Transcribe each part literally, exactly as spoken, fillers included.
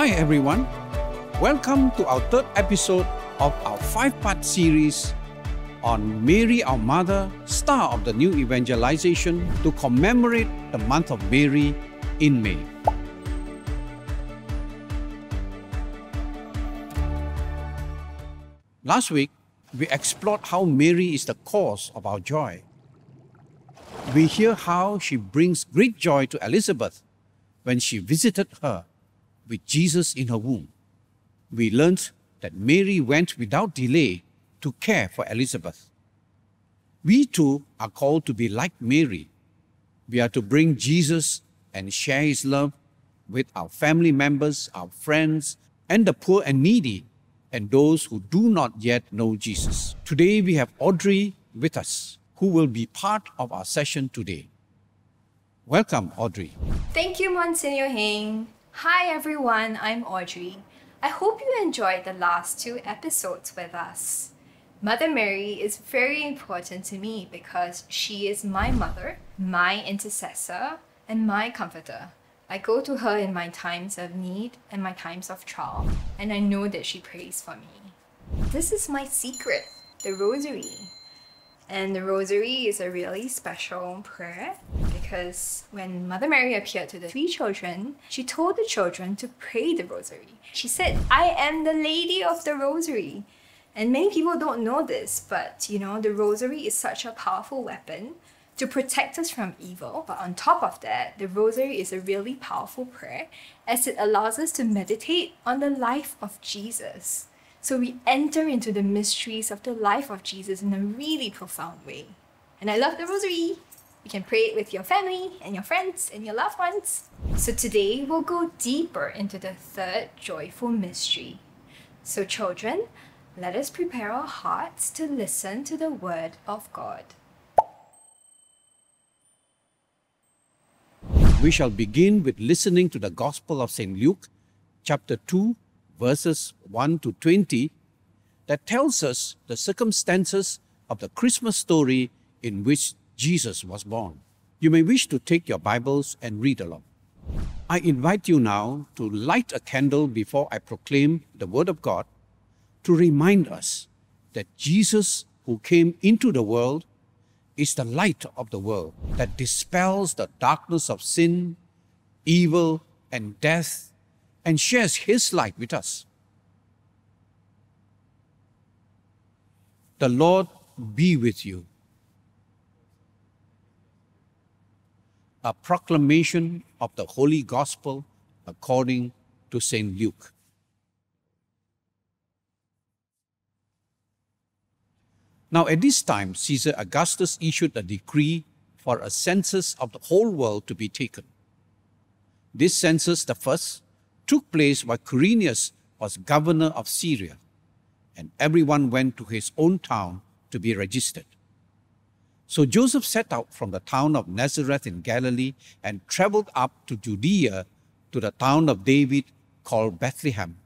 Hi everyone, welcome to our third episode of our five-part series on Mary our Mother, Star of the New Evangelization, to commemorate the month of Mary in May. Last week, we explored how Mary is the cause of our joy. We hear how she brings great joy to Elizabeth when she visited her with Jesus in her womb. We learned that Mary went without delay to care for Elizabeth. We too are called to be like Mary. We are to bring Jesus and share his love with our family members, our friends, and the poor and needy, and those who do not yet know Jesus. Today we have Audrey with us, who will be part of our session today. Welcome, Audrey. Thank you, Monsignor Heng. Hi everyone, I'm Audrey. I hope you enjoyed the last two episodes with us. Mother Mary is very important to me because she is my mother, my intercessor, and my comforter. I go to her in my times of need and my times of trial, and I know that she prays for me. This is my secret, the Rosary. And the Rosary is a really special prayer because when Mother Mary appeared to the three children, she told the children to pray the Rosary. She said, "I am the Lady of the Rosary." And many people don't know this, but you know, the Rosary is such a powerful weapon to protect us from evil. But on top of that, the Rosary is a really powerful prayer as it allows us to meditate on the life of Jesus. So we enter into the mysteries of the life of Jesus in a really profound way. And I love the Rosary. You can pray it with your family and your friends and your loved ones. So today we'll go deeper into the third joyful mystery. So children, let us prepare our hearts to listen to the Word of God. We shall begin with listening to the Gospel of Saint Luke, chapter two, verses one to twenty, that tells us the circumstances of the Christmas story in which Jesus was born. You may wish to take your Bibles and read along. I invite you now to light a candle before I proclaim the Word of God to remind us that Jesus, who came into the world, is the light of the world that dispels the darkness of sin, evil, and death, and shares his light with us. The Lord be with you. A proclamation of the Holy Gospel according to Saint Luke. Now at this time, Caesar Augustus issued a decree for a census of the whole world to be taken. This census, the first, took place while Quirinius was governor of Syria, and everyone went to his own town to be registered. So Joseph set out from the town of Nazareth in Galilee and traveled up to Judea, to the town of David called Bethlehem,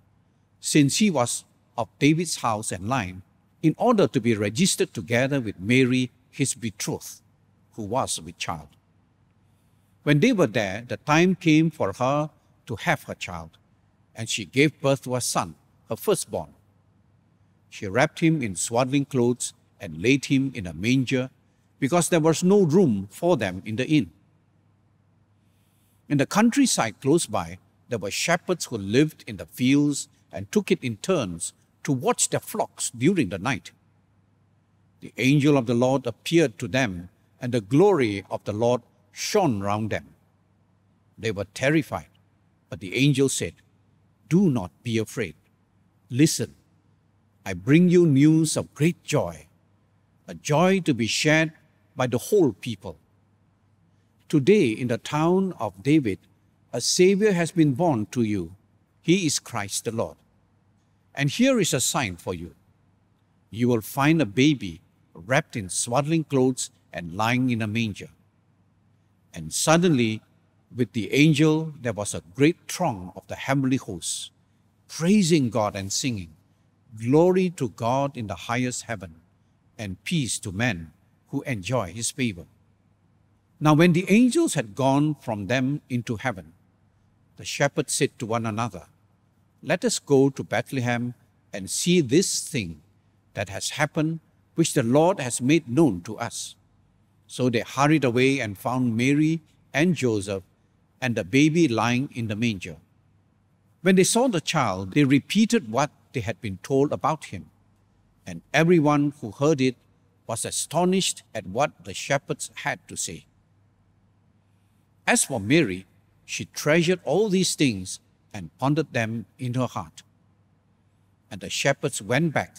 since he was of David's house and line, in order to be registered together with Mary, his betrothed, who was with child. When they were there, the time came for her to have her child, and she gave birth to a son, her firstborn. She wrapped him in swaddling clothes and laid him in a manger, because there was no room for them in the inn. In the countryside close by, there were shepherds who lived in the fields and took it in turns to watch their flocks during the night. The angel of the Lord appeared to them, and the glory of the Lord shone round them. They were terrified. But the angel said, "Do not be afraid. Listen, I bring you news of great joy, a joy to be shared by the whole people. Today in the town of David, a Savior has been born to you. He is Christ the Lord. And here is a sign for you. You will find a baby wrapped in swaddling clothes and lying in a manger." And suddenly, with the angel, there was a great throng of the heavenly hosts, praising God and singing, "Glory to God in the highest heaven, and peace to men who enjoy his favor." Now when the angels had gone from them into heaven, the shepherds said to one another, let us go to Bethlehem and see this thing that has happened, which the Lord has made known to us. So they hurried away and found Mary and Joseph and the baby lying in the manger. When they saw the child, they repeated what they had been told about him, and everyone who heard it was astonished at what the shepherds had to say. As for Mary, she treasured all these things and pondered them in her heart. And the shepherds went back,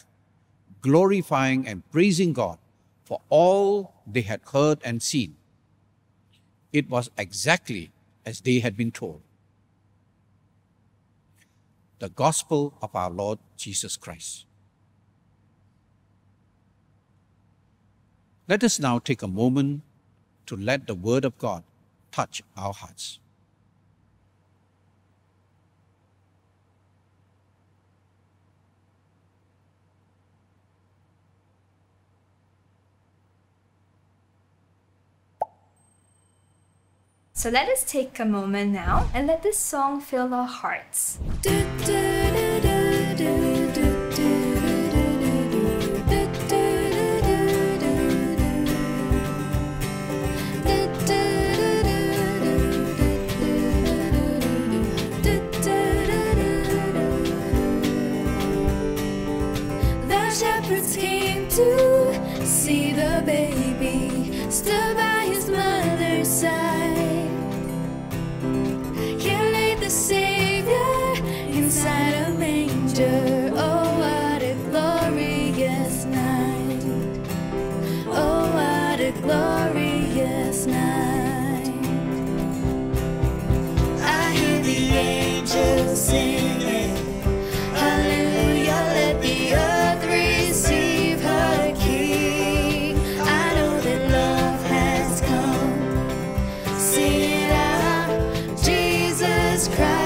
glorifying and praising God for all they had heard and seen. It was exactly as they had been told. The Gospel of our Lord Jesus Christ. Let us now take a moment to let the Word of God touch our hearts. So let us take a moment now and let this song fill our hearts. The shepherds came to see the baby, stood by his mother's side. Savior inside a manger. Oh, what a glorious night! Oh, what a glorious night! I hear the angels singing, hallelujah, let the earth receive her King. I know that love has come. Sing it out, Jesus Christ.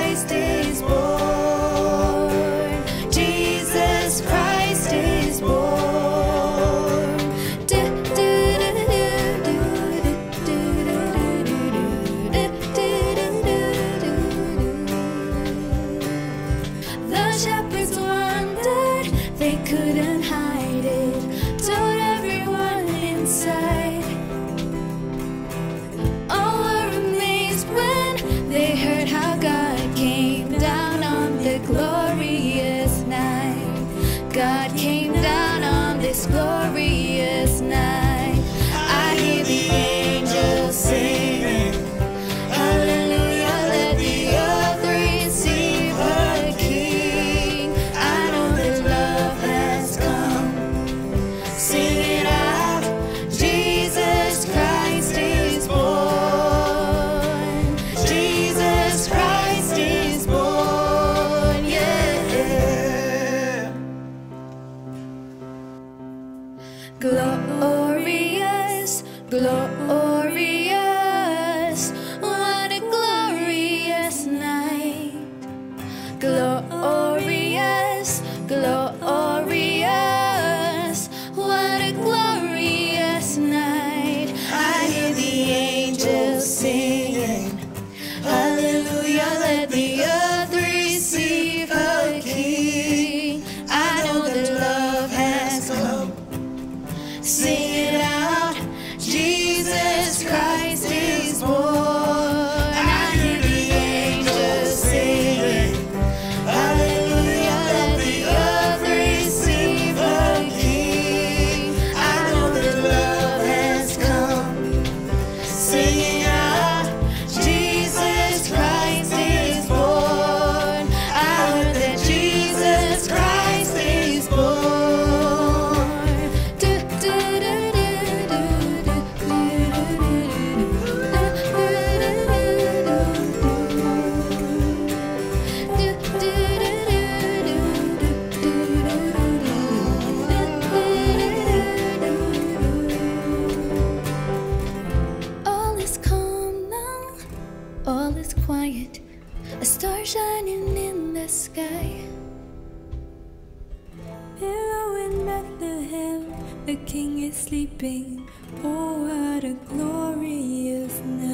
Oh, what a glorious night.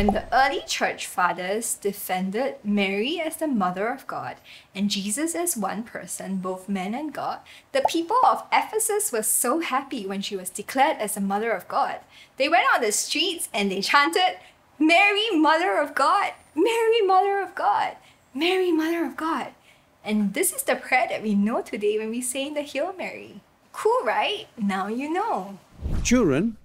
when the early church fathers defended Mary as the mother of God and Jesus as one person, both man and God, the people of Ephesus were so happy when she was declared as the mother of God. They went on the streets and they chanted, "Mary, mother of God! Mary, mother of God! Mary, mother of God!" And this is the prayer that we know today when we say the Hail Mary. Cool, right? Now you know. Children,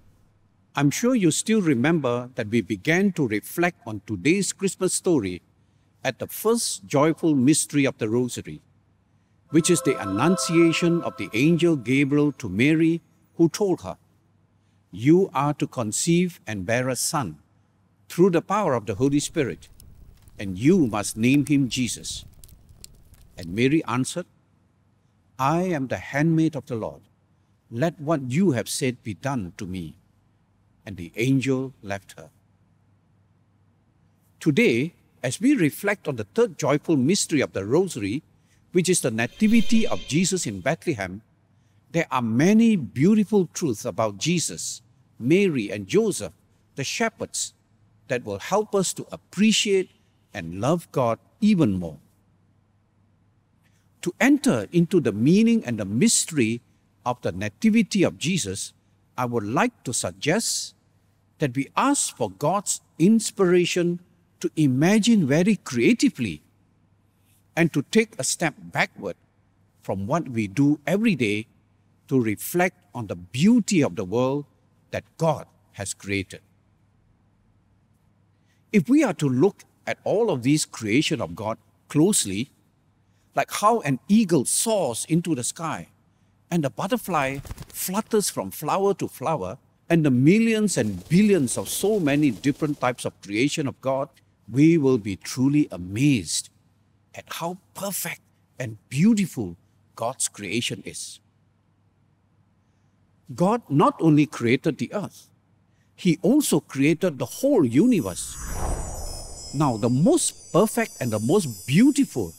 I'm sure you still remember that we began to reflect on today's Christmas story at the first joyful mystery of the Rosary, which is the annunciation of the angel Gabriel to Mary, who told her, "You are to conceive and bear a son through the power of the Holy Spirit, and you must name him Jesus." And Mary answered, "I am the handmaid of the Lord. Let what you have said be done to me." And the angel left her. Today, as we reflect on the third joyful mystery of the Rosary, which is the Nativity of Jesus in Bethlehem, there are many beautiful truths about Jesus, Mary and Joseph, the shepherds, that will help us to appreciate and love God even more. To enter into the meaning and the mystery of the Nativity of Jesus, I would like to suggest that we ask for God's inspiration to imagine very creatively and to take a step backward from what we do every day to reflect on the beauty of the world that God has created. If we are to look at all of these creation of God closely, like how an eagle soars into the sky and the butterfly flutters from flower to flower, and the millions and billions of so many different types of creation of God, we will be truly amazed at how perfect and beautiful God's creation is. God not only created the earth, He also created the whole universe. Now, the most perfect and the most beautiful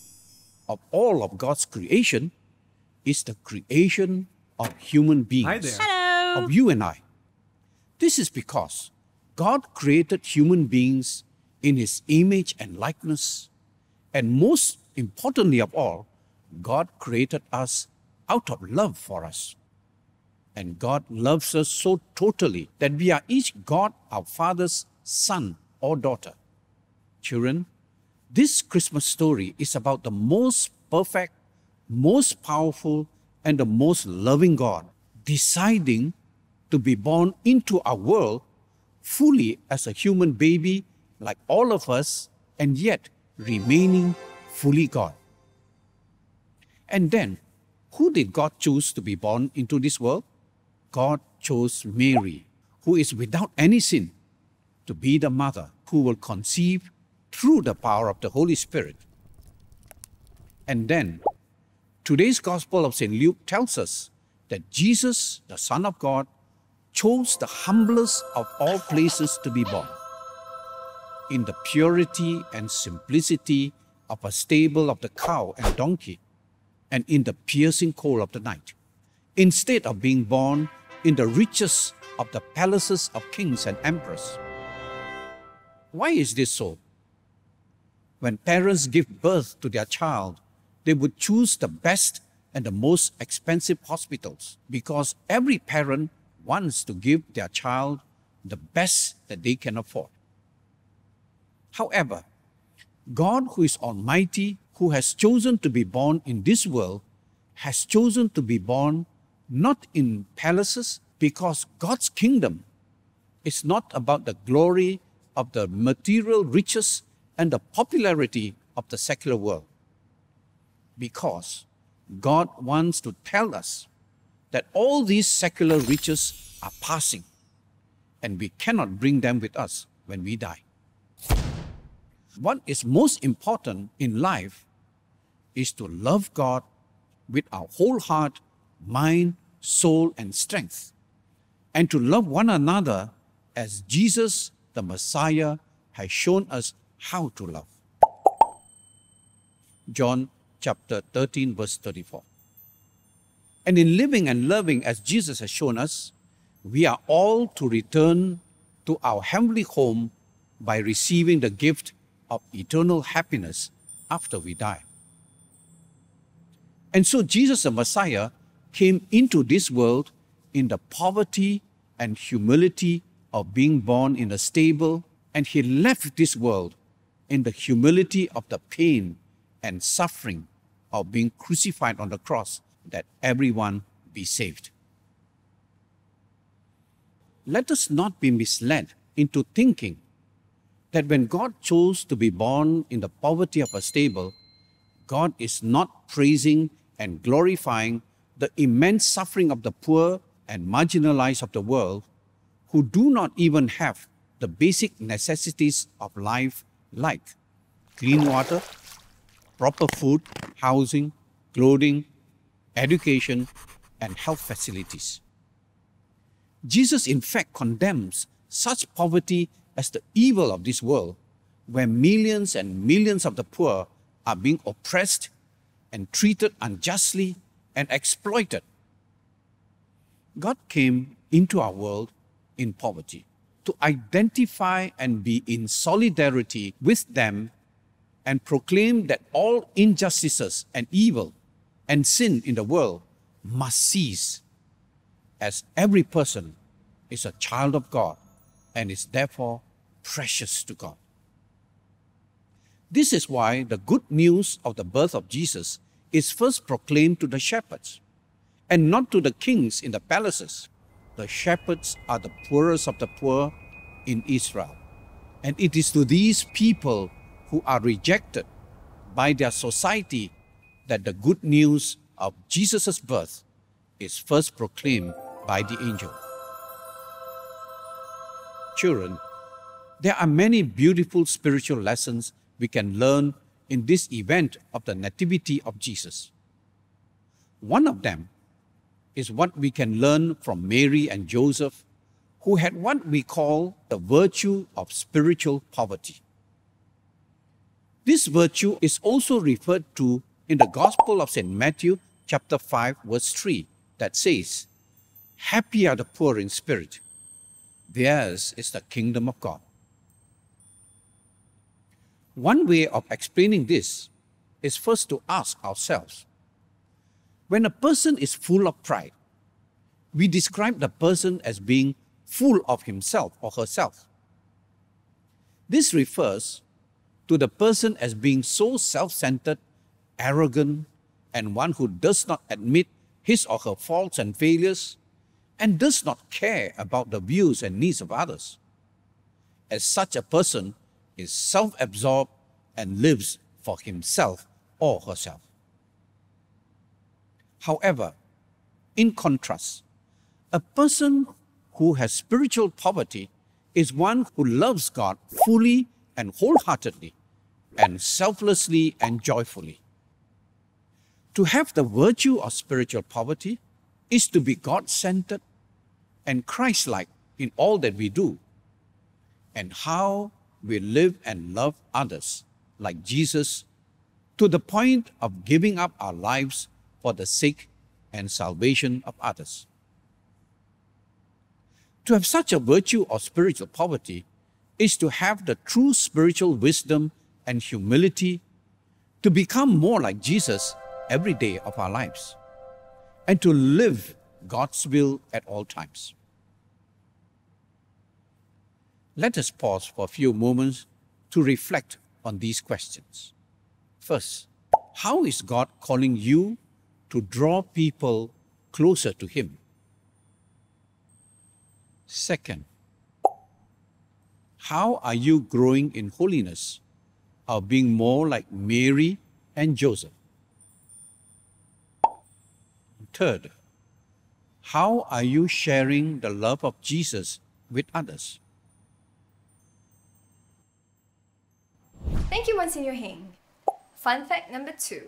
of all of God's creation is the creation of human beings. Hi there. Hello. Of you and I. This is because God created human beings in His image and likeness. And most importantly of all, God created us out of love for us. And God loves us so totally that we are each God our Father's son or daughter. Children, this Christmas story is about the most perfect, most powerful, and the most loving God deciding to be born into our world fully as a human baby like all of us, and yet remaining fully God. And then, who did God choose to be born into this world? God chose Mary, who is without any sin, to be the mother who will conceive through the power of the Holy Spirit. And then, today's Gospel of Saint Luke tells us that Jesus, the Son of God, chose the humblest of all places to be born. In the purity and simplicity of a stable of the cow and donkey, and in the piercing cold of the night, instead of being born in the riches of the palaces of kings and emperors. Why is this so? When parents give birth to their child, they would choose the best and the most expensive hospitals, because every parent wants to give their child the best that they can afford. However, God, who is almighty, who has chosen to be born in this world, has chosen to be born not in palaces, because God's kingdom is not about the glory of the material riches and the popularity of the secular world. Because God wants to tell us that all these secular riches are passing and we cannot bring them with us when we die. What is most important in life is to love God with our whole heart, mind, soul, and strength, and to love one another as Jesus, the Messiah, has shown us how to love. John chapter thirteen, verse thirty-four. And in living and loving as Jesus has shown us, we are all to return to our heavenly home by receiving the gift of eternal happiness after we die. And so Jesus the Messiah came into this world in the poverty and humility of being born in a stable, and he left this world in the humility of the pain and suffering of being crucified on the cross, that everyone be saved. Let us not be misled into thinking that when God chose to be born in the poverty of a stable, God is not praising and glorifying the immense suffering of the poor and marginalized of the world, who do not even have the basic necessities of life, like clean water, proper food, housing, clothing, education, and health facilities. Jesus, in fact, condemns such poverty as the evil of this world, where millions and millions of the poor are being oppressed and treated unjustly and exploited. God came into our world in poverty to identify and be in solidarity with them and proclaim that all injustices and evil and sin in the world must cease, as every person is a child of God and is therefore precious to God. This is why the good news of the birth of Jesus is first proclaimed to the shepherds and not to the kings in the palaces. The shepherds are the poorest of the poor in Israel, and it is to these people who are rejected by their society that the good news of Jesus' birth is first proclaimed by the angel. Children, there are many beautiful spiritual lessons we can learn in this event of the Nativity of Jesus. One of them is what we can learn from Mary and Joseph, who had what we call the virtue of spiritual poverty. This virtue is also referred to in the Gospel of Saint Matthew, chapter five, verse three, that says, "Happy are the poor in spirit. Theirs is the kingdom of God." One way of explaining this is first to ask ourselves, when a person is full of pride, we describe the person as being full of himself or herself. This refers to the person as being so self-centered, arrogant, and one who does not admit his or her faults and failures, and does not care about the views and needs of others. As such, a person is self-absorbed and lives for himself or herself. However, in contrast, a person who has spiritual poverty is one who loves God fully and wholeheartedly, and selflessly and joyfully. To have the virtue of spiritual poverty is to be God-centered and Christ-like in all that we do, and how we live and love others like Jesus, to the point of giving up our lives for the sake and salvation of others. To have such a virtue of spiritual poverty is to have the true spiritual wisdom and humility to become more like Jesus every day of our lives, and to live God's will at all times. Let us pause for a few moments to reflect on these questions. First, how is God calling you to draw people closer to Him? Second, how are you growing in holiness, or being more like Mary and Joseph? Third, how are you sharing the love of Jesus with others? Thank you, Monsignor Heng. Fun fact number two.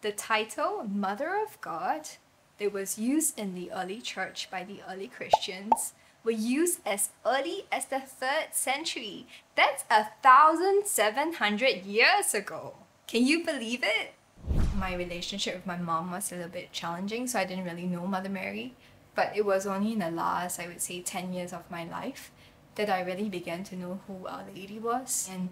The title, Mother of God, that was used in the early church by the early Christians, were used as early as the third century. That's one thousand seven hundred years ago. Can you believe it? My relationship with my mom was a little bit challenging, so I didn't really know Mother Mary, but it was only in the last, I would say, ten years of my life that I really began to know who Our Lady was, and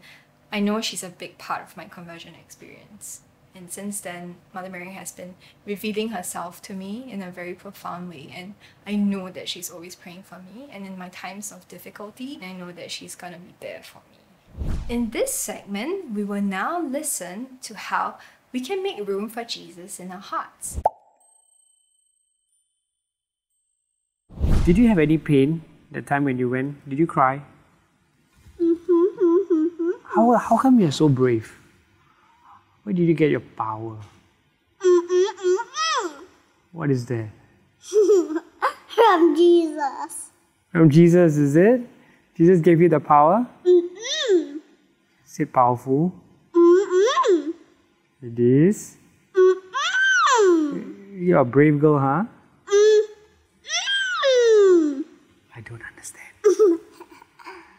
I know she's a big part of my conversion experience. And since then, Mother Mary has been revealing herself to me in a very profound way, and I know that she's always praying for me, and in my times of difficulty, I know that she's gonna be there for me. In this segment, we will now listen to how we can make room for Jesus in our hearts. Did you have any pain the time when you went? Did you cry? How, how come you're so brave? Where did you get your power? What is that? From Jesus. From Jesus, is it? Jesus gave you the power? Is it powerful? It is? You're a brave girl, huh? I don't understand.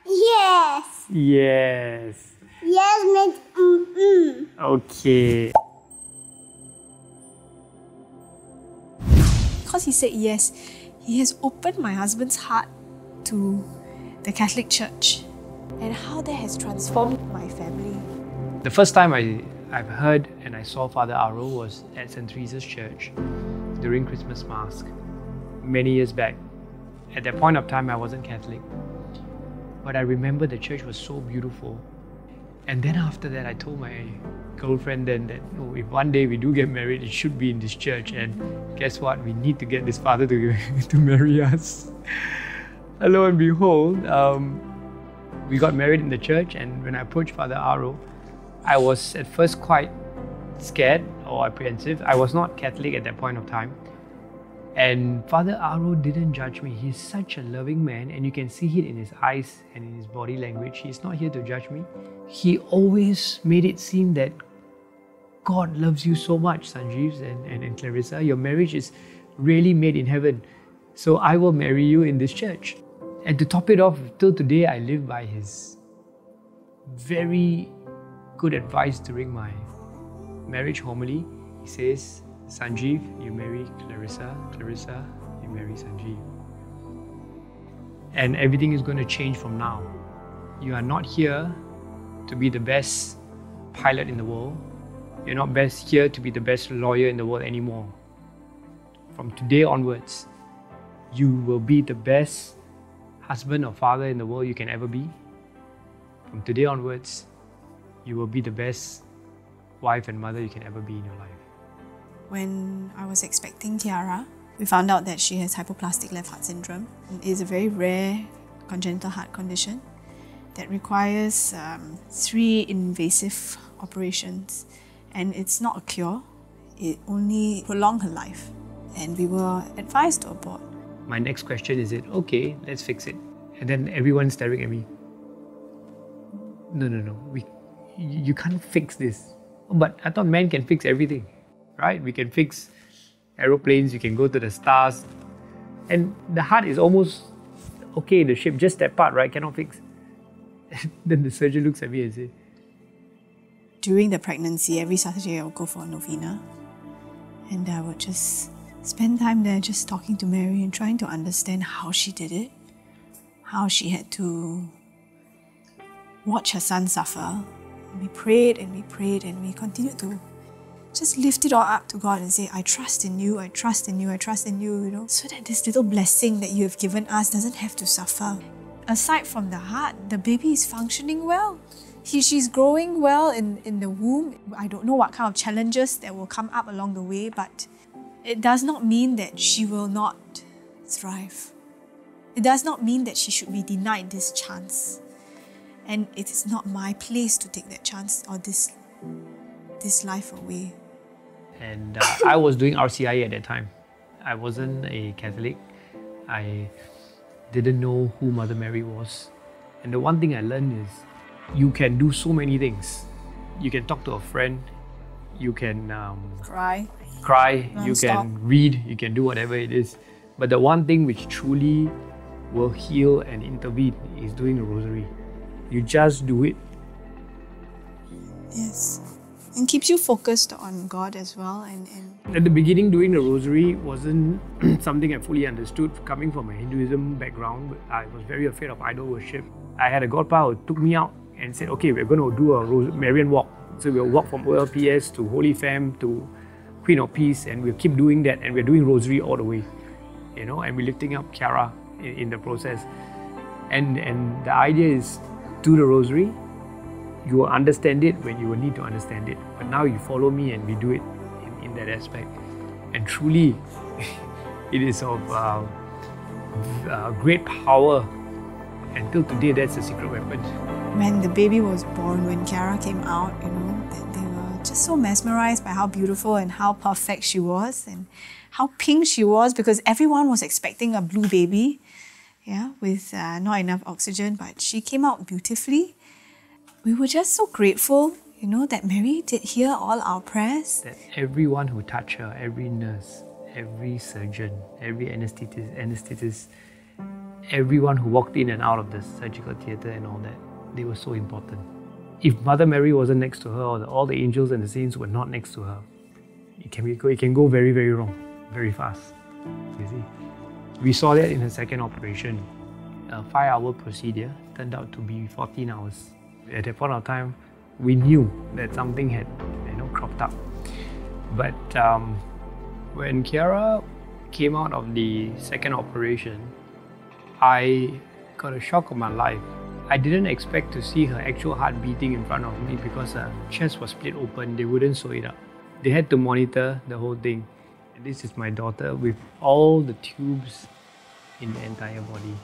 Yes. Yes. Yes, means mm-mm. Okay. Because he said yes, he has opened my husband's heart to the Catholic Church and how that has transformed my family. The first time I, I've heard and I saw Father Aro was at Saint Teresa's Church during Christmas Mass many years back. At that point of time, I wasn't Catholic. But I remember the church was so beautiful. And then after that, I told my girlfriend then that oh, if one day we do get married, it should be in this church. And guess what? We need to get this father to, to marry us. And lo and behold, um, we got married in the church. And when I approached Father Aro, I was at first quite scared or apprehensive. I was not Catholic at that point of time. And Father Aro didn't judge me. He's such a loving man, and you can see it in his eyes and in his body language. He's not here to judge me. He always made it seem that God loves you so much, Sanjeev and, and, and Clarissa. Your marriage is really made in heaven. So I will marry you in this church. And to top it off, till today, I live by his very good advice during my marriage homily. He says, Sanjeev, you marry Clarissa. Clarissa, you marry Sanjeev. And everything is going to change from now. You are not here to be the best pilot in the world. You're not best here to be the best lawyer in the world anymore. From today onwards, you will be the best husband or father in the world you can ever be. From today onwards, you will be the best wife and mother you can ever be in your life. When I was expecting Tiara, we found out that she has hypoplastic left heart syndrome. It is a very rare congenital heart condition that requires um, three invasive operations. And it's not a cure, it only prolongs her life. And we were advised to abort. My next question is, it okay, let's fix it. And then everyone's staring at me. No, no, no, we, you can't fix this. But I thought man can fix everything. Right? We can fix aeroplanes, you can go to the stars. And the heart is almost okay, the shape, just that part, right? Cannot fix. Then the surgeon looks at me and says, during the pregnancy, every Saturday I would go for a novena. And I would just spend time there just talking to Mary and trying to understand how she did it, how she had to watch her son suffer. And we prayed and we prayed and we continued to just lift it all up to God and say, I trust in you, I trust in you, I trust in you, you know, so that this little blessing that you have given us doesn't have to suffer. Aside from the heart, the baby is functioning well. He, she's growing well in, in the womb. I don't know what kind of challenges that will come up along the way, but it does not mean that she will not thrive. It does not mean that she should be denied this chance. And it is not my place to take that chance or this, this life away. And uh, I was doing R C I A at that time. I wasn't a Catholic. I didn't know who Mother Mary was. And the one thing I learned is you can do so many things. You can talk to a friend, you can um, cry, cry. You can read, you can do whatever it is. But the one thing which truly will heal and intervene is doing the Rosary. You just do it. Yes. and keeps you focused on God as well. And, and At the beginning, doing the Rosary wasn't something I fully understood. Coming from a Hinduism background, I was very afraid of idol worship. I had a godpa who took me out and said, okay, we're going to do a Ros Marian walk. So we'll walk from O L P S to Holy Fam to Queen of Peace, and we'll keep doing that, and we're doing Rosary all the way, you know, and we're lifting up Kiara in, in the process. And, and the idea is, do the Rosary, you will understand it when you will need to understand it. But now you follow me and we do it in, in that aspect. And truly, it is of uh, uh, great power. Until today, that's the secret weapon. When the baby was born, when Kiara came out, you know, they, they were just so mesmerized by how beautiful and how perfect she was and how pink she was, because everyone was expecting a blue baby, yeah, with uh, not enough oxygen, but she came out beautifully. We were just so grateful, you know, that Mary did hear all our prayers. That everyone who touched her, every nurse, every surgeon, every anesthetist, anesthetist, everyone who walked in and out of the surgical theatre and all that, they were so important. If Mother Mary wasn't next to her, or the, all the angels and the saints were not next to her, it can, be, it can go very, very wrong, very fast. You see? We saw that in her second operation. A five-hour procedure turned out to be fourteen hours. At that point of time, we knew that something had, you know, cropped up. But um, when Kiara came out of the second operation, I got a shock of my life. I didn't expect to see her actual heart beating in front of me, because her chest was split open. They wouldn't sew it up. They had to monitor the whole thing. This is my daughter with all the tubes in the entire body.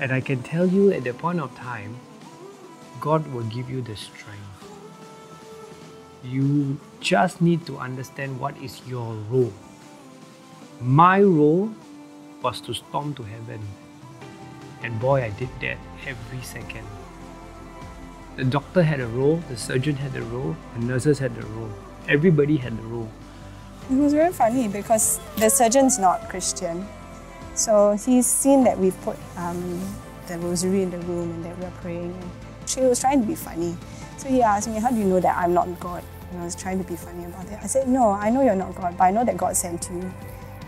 And I can tell you, at the point of time, God will give you the strength. You just need to understand what is your role. My role was to storm to heaven. And boy, I did that every second. The doctor had a role, the surgeon had a role, the nurses had a role. Everybody had a role. It was very funny because the surgeon's not Christian. So he's seen that we've put um, the rosary in the room and that we're praying. She was trying to be funny. So he asked me, how do you know that I'm not God? And I was trying to be funny about it. I said, no, I know you're not God, but I know that God sent you.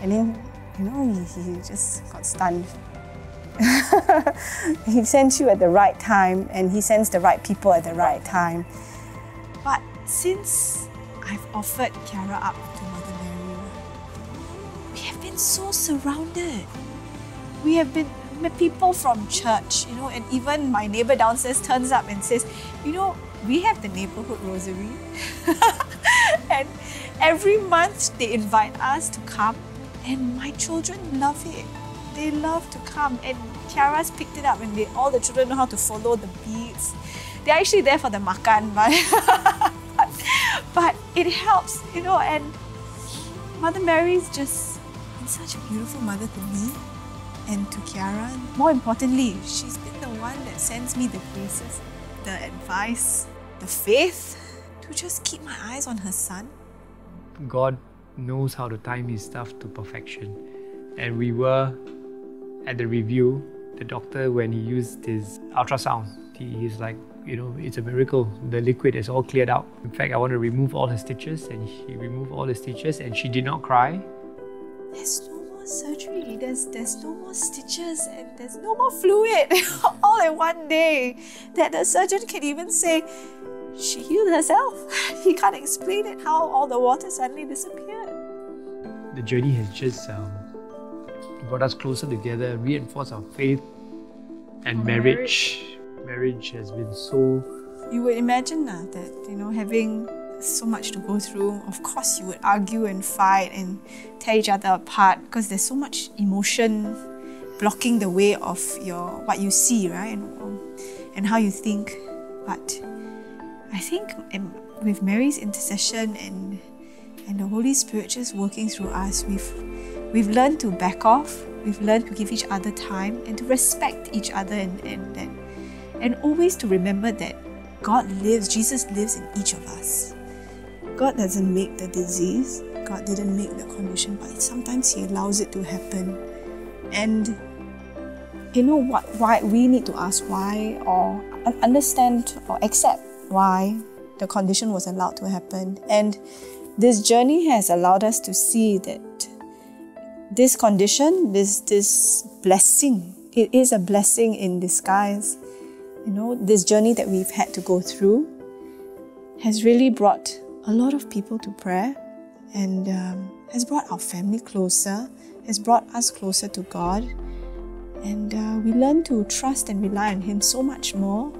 And then, you know, he, he just got stunned. He sent you at the right time, and he sends the right people at the right time. But since I've offered Kiara up to Mother Mary, we have been so surrounded. We have been people from church, you know, and even my neighbour downstairs turns up and says, you know, we have the neighbourhood rosary. And every month they invite us to come, and my children love it. They love to come, and Kiara's picked it up, and they, all the children know how to follow the beats. They're actually there for the makan, but, but, but it helps, you know, and Mother Mary's just been such a beautiful mother to me and to Kiara. More importantly, she's been the one that sends me the graces, the advice, the faith to just keep my eyes on her son. God knows how to time his stuff to perfection. And we were at the review, the doctor, when he used his ultrasound, he, he's like, you know, it's a miracle. The liquid is all cleared out. In fact, I want to remove all the stitches, and he removed all the stitches, and she did not cry. There's no more surgery, there's, there's no more stitches, and there's no more fluid all in one day, that the surgeon can even say, she healed herself. He can't explain it, how all the water suddenly disappeared. The journey has just um, brought us closer together, reinforced our faith and marriage. marriage. Marriage has been so... You would imagine uh, that, you know, having so much to go through, of course you would argue and fight and tear each other apart, because there's so much emotion blocking the way of your what you see, right? And, and how you think. But I think with Mary's intercession and, and the Holy Spirit just working through us, we've We've learned to back off, we've learned to give each other time and to respect each other, and, and, and, and always to remember that God lives, Jesus lives in each of us. God doesn't make the disease, God didn't make the condition, but sometimes He allows it to happen. And you know what? Why we need to ask why, or understand or accept why the condition was allowed to happen. And this journey has allowed us to see that this condition, this, this blessing, it is a blessing in disguise. You know, this journey that we've had to go through has really brought a lot of people to prayer, and um, has brought our family closer, has brought us closer to God. And uh, we learn to trust and rely on Him so much more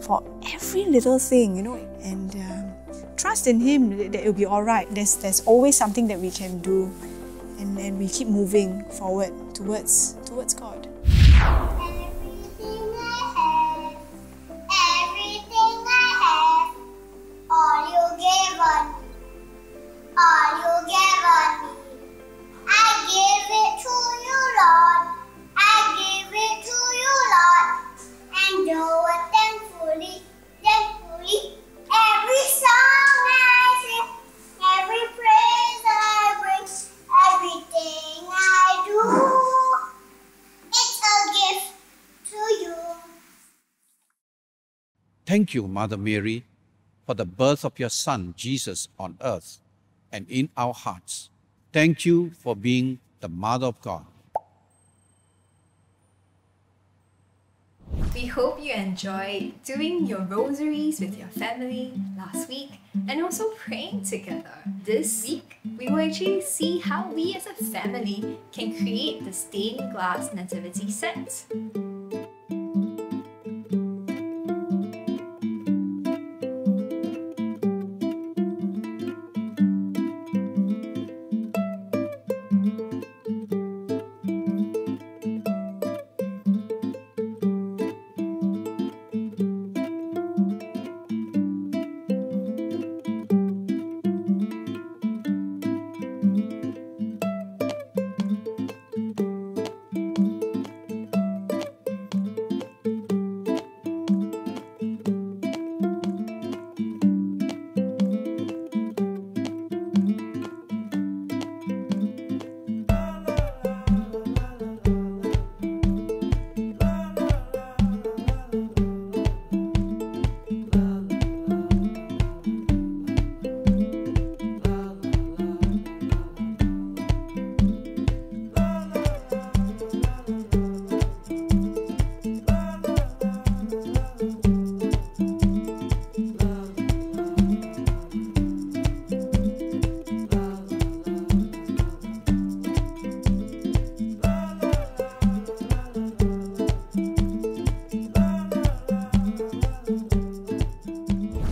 for every little thing, you know, and um, trust in Him that it'll be all right. There's, there's always something that we can do, and, and we keep moving forward towards, towards God. Thank you, Mother Mary, for the birth of your Son, Jesus, on earth and in our hearts. Thank you for being the Mother of God. We hope you enjoyed doing your rosaries with your family last week and also praying together. This week, we will actually see how we as a family can create the stained glass nativity set.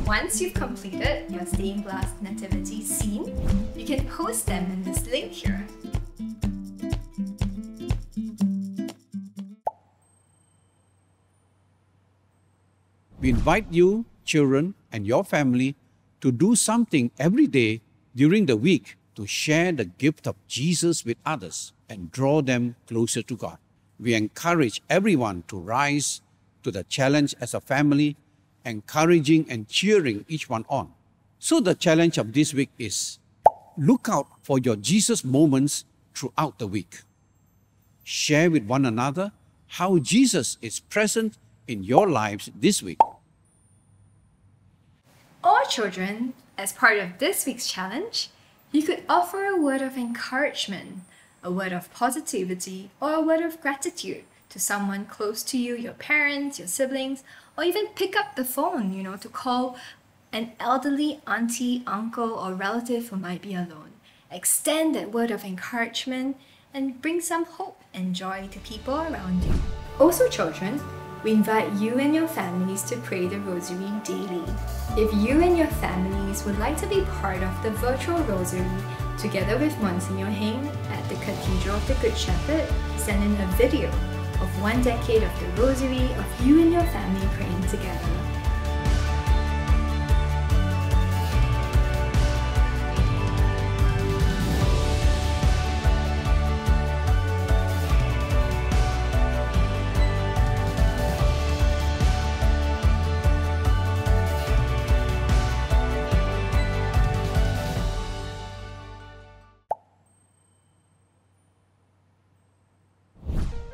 Once you've completed your stained glass nativity scene, you can post them in this link here. We invite you, children, and your family to do something every day during the week to share the gift of Jesus with others and draw them closer to God. We encourage everyone to rise to the challenge as a family, encouraging and cheering each one on. So the challenge of this week is, look out for your Jesus moments throughout the week. Share with one another how Jesus is present in your lives this week. Or children, as part of this week's challenge, you could offer a word of encouragement, a word of positivity, or a word of gratitude to someone close to you, your parents, your siblings, or even pick up the phone, you know, to call an elderly auntie, uncle, or relative who might be alone. Extend that word of encouragement and bring some hope and joy to people around you. Also, children, we invite you and your families to pray the Rosary daily. If you and your families would like to be part of the virtual Rosary, together with Monsignor Heng at the Cathedral of the Good Shepherd, send in a video of one decade of the Rosary of you and your family praying together.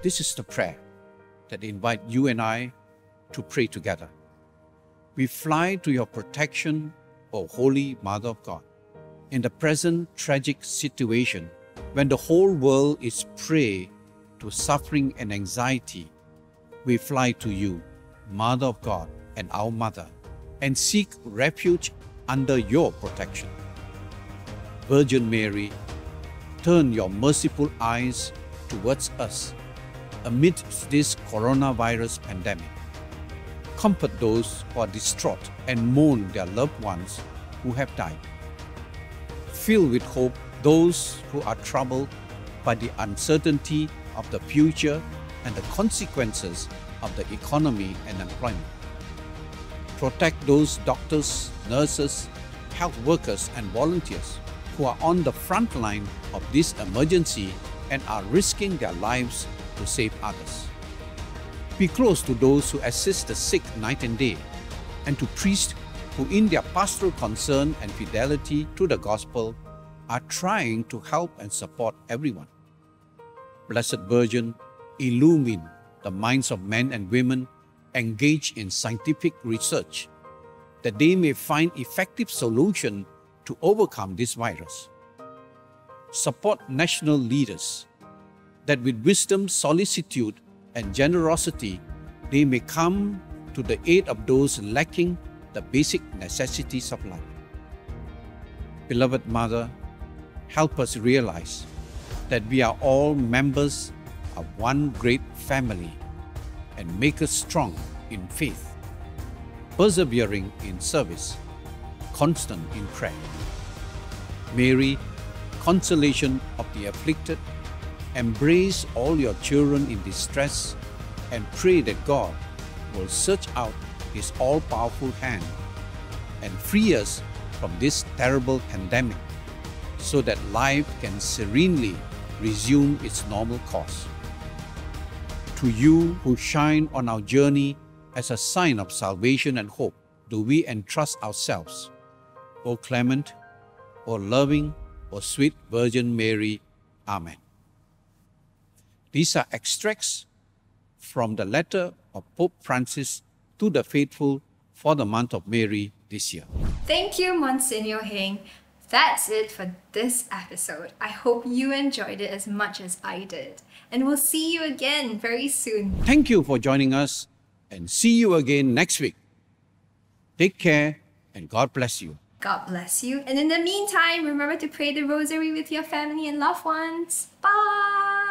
This is the prayer that invite you and I to pray together. we fly to your protection, O Holy Mother of God. In the present tragic situation, when the whole world is prey to suffering and anxiety, we fly to you, Mother of God and our Mother, and seek refuge under your protection. Virgin Mary, turn your merciful eyes towards us amidst this coronavirus pandemic. Comfort those who are distraught and mourn their loved ones who have died. Fill with hope those who are troubled by the uncertainty of the future and the consequences of the economy and employment. Protect those doctors, nurses, health workers and volunteers who are on the front line of this emergency and are risking their lives to save others. Be close to those who assist the sick night and day, and to priests who in their pastoral concern and fidelity to the gospel are trying to help and support everyone. Blessed Virgin, illumine the minds of men and women engaged in scientific research, that they may find effective solutions to overcome this virus. Support national leaders, that with wisdom, solicitude, and generosity, they may come to the aid of those lacking the basic necessities of life. Beloved Mother, help us realize that we are all members of one great family, and make us strong in faith, persevering in service, constant in prayer. Mary, consolation of the afflicted, embrace all your children in distress and pray that God will search out His all-powerful hand and free us from this terrible pandemic so that life can serenely resume its normal course. To you who shine on our journey as a sign of salvation and hope, do we entrust ourselves, O clement, O loving, O sweet Virgin Mary. Amen. These are extracts from the letter of Pope Francis to the faithful for the month of Mary this year. Thank you, Monsignor Heng. That's it for this episode. I hope you enjoyed it as much as I did. And we'll see you again very soon. Thank you for joining us, and see you again next week. Take care, and God bless you. God bless you. And in the meantime, remember to pray the Rosary with your family and loved ones. Bye!